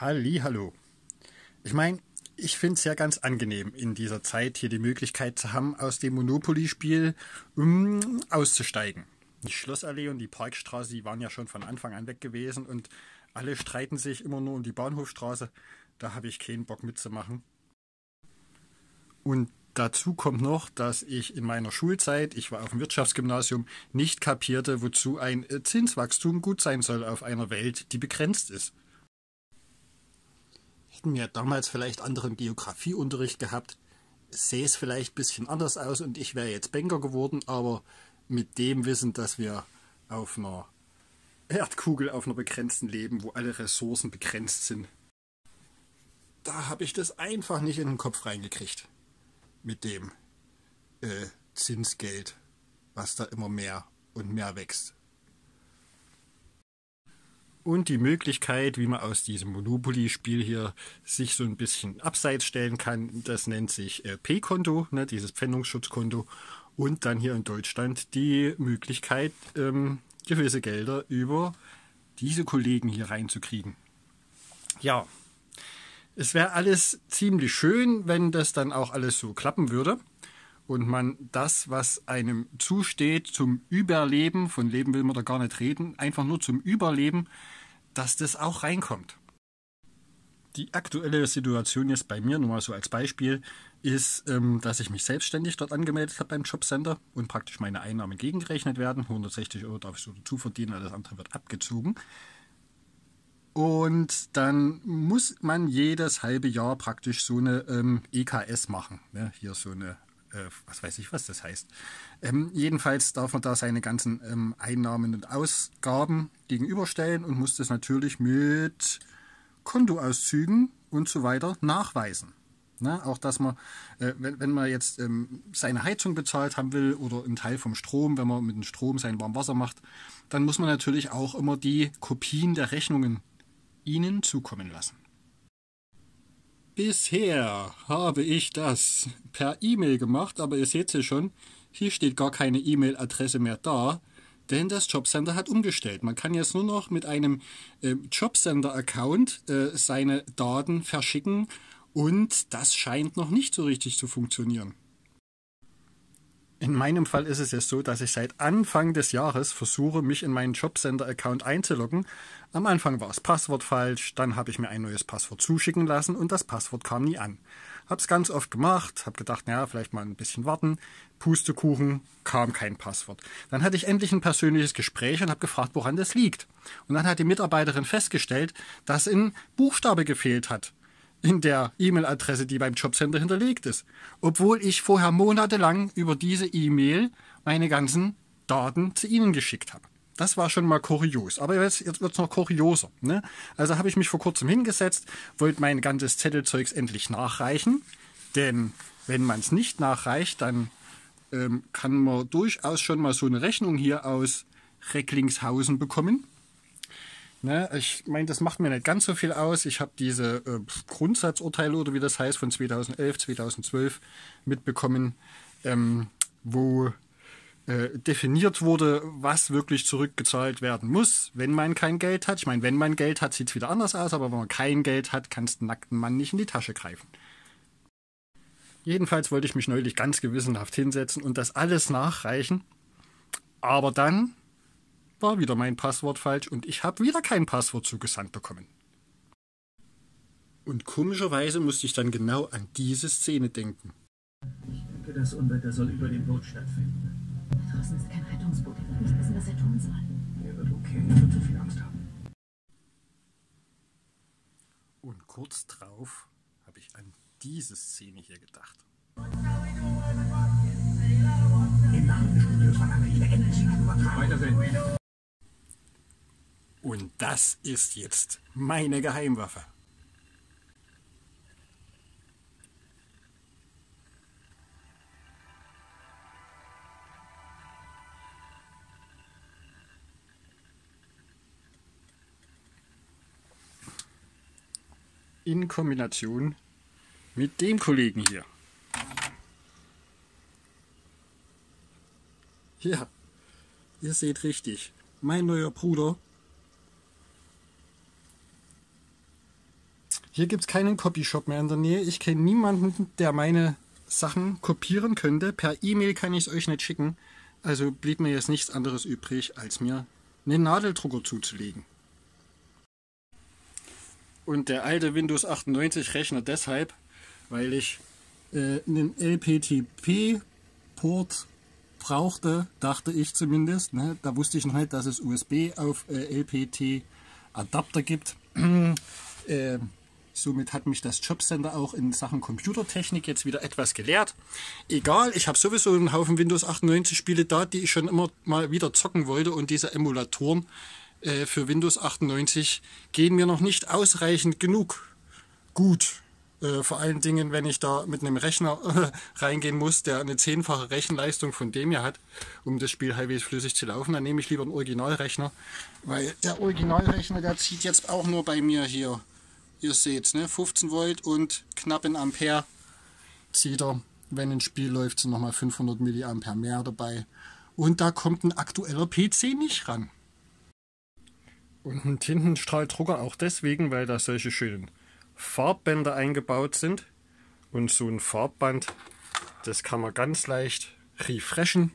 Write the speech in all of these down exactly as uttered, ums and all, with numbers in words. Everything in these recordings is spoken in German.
Hallihallo. Ich meine, ich finde es ja ganz angenehm, in dieser Zeit hier die Möglichkeit zu haben, aus dem Monopoly-Spiel um, auszusteigen. Die Schlossallee und die Parkstraße, die waren ja schon von Anfang an weg gewesen und alle streiten sich immer nur um die Bahnhofstraße. Da habe ich keinen Bock mitzumachen. Und dazu kommt noch, dass ich in meiner Schulzeit, ich war auf dem Wirtschaftsgymnasium, nicht kapierte, wozu ein Zinswachstum gut sein soll auf einer Welt, die begrenzt ist. Hätten wir damals vielleicht anderen Geografieunterricht gehabt, sähe es vielleicht ein bisschen anders aus und ich wäre jetzt Banker geworden, aber mit dem Wissen, dass wir auf einer Erdkugel, auf einer begrenzten leben, wo alle Ressourcen begrenzt sind, da habe ich das einfach nicht in den Kopf reingekriegt. Mit dem äh, Zinsgeld, was da immer mehr und mehr wächst. Und die Möglichkeit, wie man aus diesem Monopoly-Spiel hier sich so ein bisschen abseits stellen kann, das nennt sich äh, P-Konto, ne, dieses Pfändungsschutzkonto. Und dann hier in Deutschland die Möglichkeit, ähm, gewisse Gelder über diese Kollegen hier reinzukriegen. Ja. Es wäre alles ziemlich schön, wenn das dann auch alles so klappen würde und man das, was einem zusteht zum Überleben, von Leben will man da gar nicht reden, einfach nur zum Überleben, dass das auch reinkommt. Die aktuelle Situation jetzt bei mir, nur mal so als Beispiel, ist, dass ich mich selbstständig dort angemeldet habe beim Jobcenter und praktisch meine Einnahmen gegengerechnet werden. hundertsechzig Euro darf ich so dazu verdienen, alles andere wird abgezogen. Und dann muss man jedes halbe Jahr praktisch so eine ähm, E K S machen. Ne? Hier so eine, äh, was weiß ich, was das heißt. Ähm, jedenfalls darf man da seine ganzen ähm, Einnahmen und Ausgaben gegenüberstellen und muss das natürlich mit Kontoauszügen und so weiter nachweisen. Ne? Auch, dass man, äh, wenn, wenn man jetzt ähm, seine Heizung bezahlt haben will oder einen Teil vom Strom, wenn man mit dem Strom sein Warmwasser macht, dann muss man natürlich auch immer die Kopien der Rechnungen Ihnen zukommen lassen. Bisher habe ich das per E-Mail gemacht, aber ihr seht es schon, hier steht gar keine E-Mail-Adresse mehr da, denn das Jobcenter hat umgestellt. Man kann jetzt nur noch mit einem äh, Jobcenter-Account äh, seine Daten verschicken und das scheint noch nicht so richtig zu funktionieren. In meinem Fall ist es jetzt so, dass ich seit Anfang des Jahres versuche, mich in meinen Jobcenter-Account einzuloggen. Am Anfang war das Passwort falsch, dann habe ich mir ein neues Passwort zuschicken lassen und das Passwort kam nie an. Habe es ganz oft gemacht, habe gedacht, naja, vielleicht mal ein bisschen warten. Pustekuchen, kam kein Passwort. Dann hatte ich endlich ein persönliches Gespräch und habe gefragt, woran das liegt. Und dann hat die Mitarbeiterin festgestellt, dass ein Buchstabe gefehlt hat in der E-Mail-Adresse, die beim Jobcenter hinterlegt ist. Obwohl ich vorher monatelang über diese E-Mail meine ganzen Daten zu Ihnen geschickt habe. Das war schon mal kurios. Aber jetzt, jetzt wird es noch kurioser. Ne? Also habe ich mich vor kurzem hingesetzt, wollte mein ganzes Zettelzeugs endlich nachreichen. Denn wenn man es nicht nachreicht, dann ähm, kann man durchaus schon mal so eine Rechnung hier aus Recklinghausen bekommen. Ne, ich meine, das macht mir nicht ganz so viel aus. Ich habe diese äh, Grundsatzurteile oder wie das heißt von zweitausendelf, zweitausendzwölf mitbekommen, ähm, wo äh, definiert wurde, was wirklich zurückgezahlt werden muss, wenn man kein Geld hat. Ich meine, wenn man Geld hat, sieht es wieder anders aus, aber wenn man kein Geld hat, kannst du den nackten Mann nicht in die Tasche greifen. Jedenfalls wollte ich mich neulich ganz gewissenhaft hinsetzen und das alles nachreichen, aber dann war wieder mein Passwort falsch und ich habe wieder kein Passwort zugesandt bekommen. Und komischerweise musste ich dann genau an diese Szene denken. Ich denke, das Unwetter soll über dem Boot stattfinden. Da draußen ist kein Rettungsboot, er wird nicht wissen, was er tun soll. Er wird okay, er wird zu viel Angst haben. Und kurz drauf habe ich an diese Szene hier gedacht. Im Namen des Studios verlange ich eine Energie-Übertragung. Und das ist jetzt meine Geheimwaffe. In Kombination mit dem Kollegen hier. Ja, ihr seht richtig, mein neuer Bruder Hier gibt es keinen Copyshop mehr in der Nähe. Ich kenne niemanden, der meine Sachen kopieren könnte. Per E-Mail kann ich es euch nicht schicken. Also blieb mir jetzt nichts anderes übrig, als mir einen Nadeldrucker zuzulegen. Und der alte Windows achtundneunzig Rechner deshalb, weil ich äh, einen L P T P-Port brauchte, dachte ich zumindest. Ne? Da wusste ich noch nicht, dass es U S B auf äh, L P T-Adapter gibt. äh, Somit hat mich das Jobcenter auch in Sachen Computertechnik jetzt wieder etwas gelehrt. Egal, ich habe sowieso einen Haufen Windows achtundneunzig Spiele da, die ich schon immer mal wieder zocken wollte. Und diese Emulatoren äh, für Windows achtundneunzig gehen mir noch nicht ausreichend genug gut. Äh, vor allen Dingen, wenn ich da mit einem Rechner äh, reingehen muss, der eine zehnfache Rechenleistung von dem hier hat, um das Spiel halbwegs flüssig zu laufen. Dann nehme ich lieber einen Originalrechner, weil der Originalrechner, der zieht jetzt auch nur bei mir hier. Ihr seht, ne, fünfzehn Volt und knappen Ampere zieht er. Wenn ein Spiel läuft, sind nochmal fünfhundert Milliampere mehr dabei. Und da kommt ein aktueller P C nicht ran. Und ein Tintenstrahldrucker auch deswegen, weil da solche schönen Farbbänder eingebaut sind. Und so ein Farbband, das kann man ganz leicht refreshen.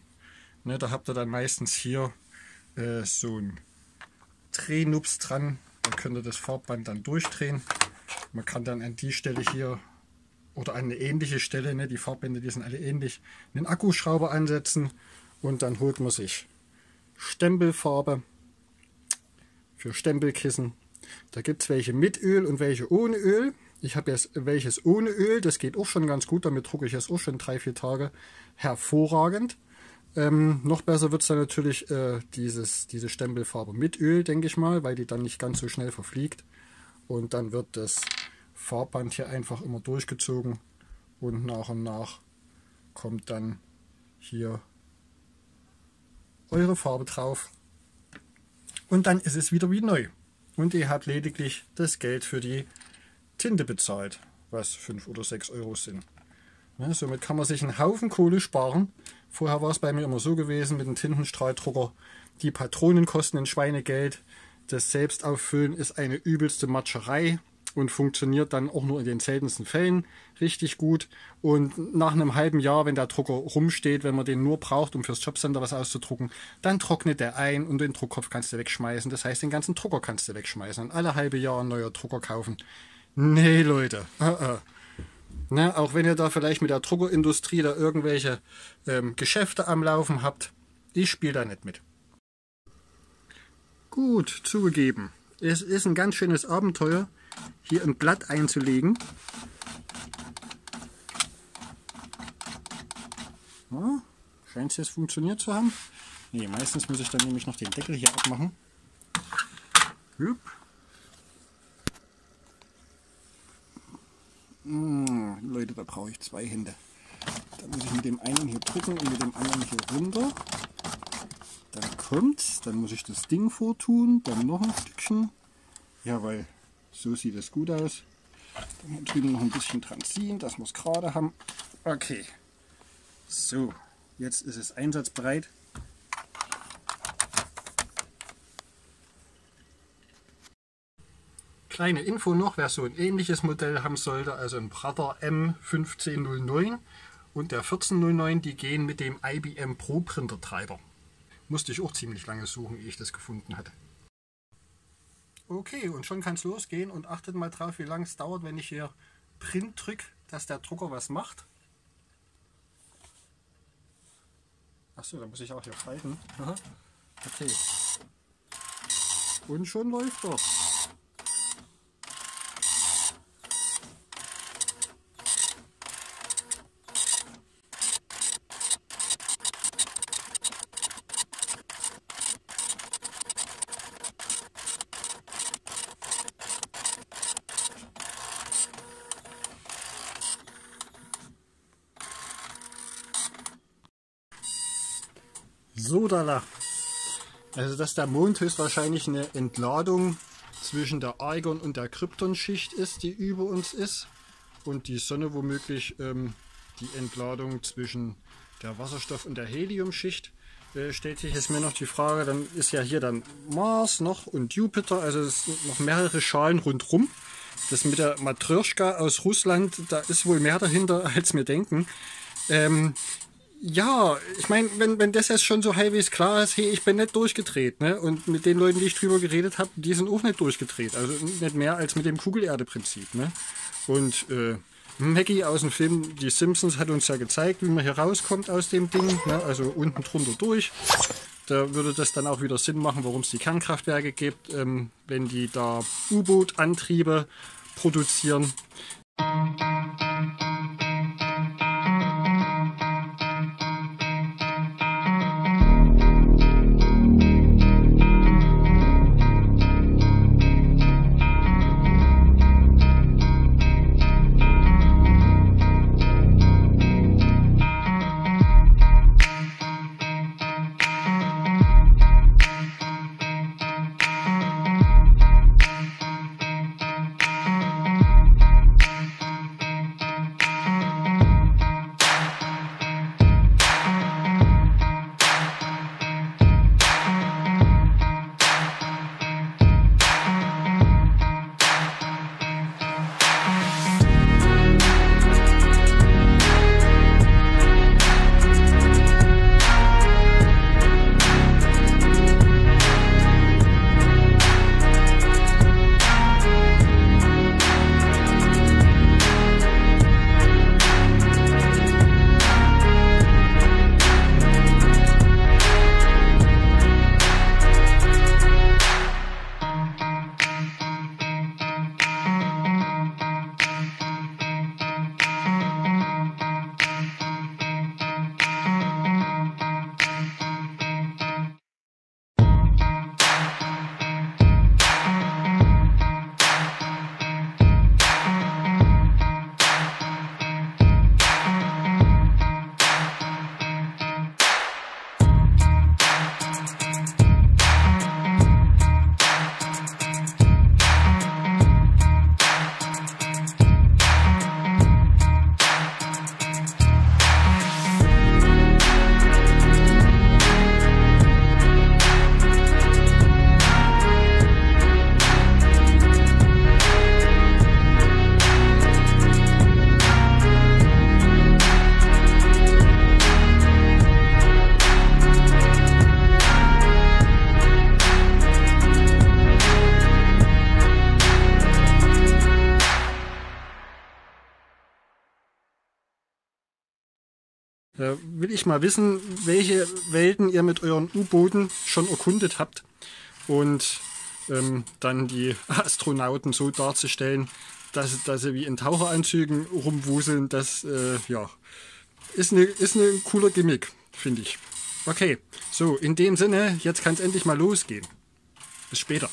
Ne, da habt ihr dann meistens hier äh, so ein Drehnups dran. Man könnte das Farbband dann durchdrehen. Man kann dann an die Stelle hier oder an eine ähnliche Stelle, ne, die Farbbänder, die sind alle ähnlich, einen Akkuschrauber ansetzen und dann holt man sich Stempelfarbe für Stempelkissen. Da gibt es welche mit Öl und welche ohne Öl. Ich habe jetzt welches ohne Öl, das geht auch schon ganz gut, damit drucke ich jetzt auch schon drei, vier Tage hervorragend. Ähm, noch besser wird es dann natürlich äh, dieses, diese Stempelfarbe mit Öl, denke ich mal, weil die dann nicht ganz so schnell verfliegt. Und dann wird das Farbband hier einfach immer durchgezogen und nach und nach kommt dann hier eure Farbe drauf. Und dann ist es wieder wie neu. Und ihr habt lediglich das Geld für die Tinte bezahlt, was fünf oder sechs Euro sind. Ja, somit kann man sich einen Haufen Kohle sparen. Vorher war es bei mir immer so gewesen mit dem Tintenstrahldrucker. Die Patronen kosten ein Schweinegeld. Das Selbstauffüllen ist eine übelste Matscherei und funktioniert dann auch nur in den seltensten Fällen richtig gut. Und nach einem halben Jahr, wenn der Drucker rumsteht, wenn man den nur braucht, um fürs Jobcenter was auszudrucken, dann trocknet der ein und den Druckkopf kannst du wegschmeißen. Das heißt, den ganzen Drucker kannst du wegschmeißen und alle halbe Jahr einen neuen Drucker kaufen. Nee, Leute. Uh -uh. Ne, auch wenn ihr da vielleicht mit der Druckerindustrie da irgendwelche ähm, Geschäfte am Laufen habt, ich spiele da nicht mit. Gut, zugegeben, es ist ein ganz schönes Abenteuer, hier ein Blatt einzulegen. Ja, scheint es jetzt funktioniert zu haben. Ne, meistens muss ich dann nämlich noch den Deckel hier abmachen. Hüp. Mmh, Leute, da brauche ich zwei Hände. Da muss ich mit dem einen hier drücken und mit dem anderen hier runter. Dann kommt's, dann muss ich das Ding vortun, dann noch ein Stückchen. Jawohl, so sieht es gut aus. Dann hier drüben noch ein bisschen dran ziehen, dass wir es gerade haben. Okay, so, jetzt ist es einsatzbereit. Kleine Info noch, wer so ein ähnliches Modell haben sollte, also ein Brother M fünfzehn null neun und der vierzehn null neun, die gehen mit dem I B M Pro Printer Treiber. Musste ich auch ziemlich lange suchen, ehe ich das gefunden hatte. Okay, und schon kann es losgehen und achtet mal drauf, wie lange es dauert, wenn ich hier Print drücke, dass der Drucker was macht. Achso, da muss ich auch hier falten. Aha. Okay. Und schon läuft er. So, da lach. Also, dass der Mond höchstwahrscheinlich eine Entladung zwischen der Argon- und der Kryptonschicht ist, die über uns ist. Und die Sonne womöglich ähm, die Entladung zwischen der Wasserstoff- und der Heliumschicht. Äh, stellt sich jetzt mir noch die Frage, dann ist ja hier dann Mars noch und Jupiter, also es sind noch mehrere Schalen rundherum. Das mit der Matroschka aus Russland, da ist wohl mehr dahinter, als wir denken. Ähm, ja, ich meine, wenn, wenn das jetzt schon so halbwegs klar ist, hey, ich bin nicht durchgedreht, ne? Und mit den Leuten, die ich drüber geredet habe, die sind auch nicht durchgedreht. Also nicht mehr als mit dem Kugelerde-Prinzip, ne? Und äh, Maggie aus dem Film Die Simpsons hat uns ja gezeigt, wie man hier rauskommt aus dem Ding, ne? Also unten drunter durch. Da würde das dann auch wieder Sinn machen, warum es die Kernkraftwerke gibt, ähm, wenn die da U-Boot-Antriebe produzieren. Da will ich mal wissen, welche Welten ihr mit euren U-Booten schon erkundet habt und ähm, dann die Astronauten so darzustellen, dass, dass sie wie in Taucheranzügen rumwuseln, das äh, ja, ist ein ist ne cooler Gimmick, finde ich. Okay, so in dem Sinne, jetzt kann es endlich mal losgehen. Bis später.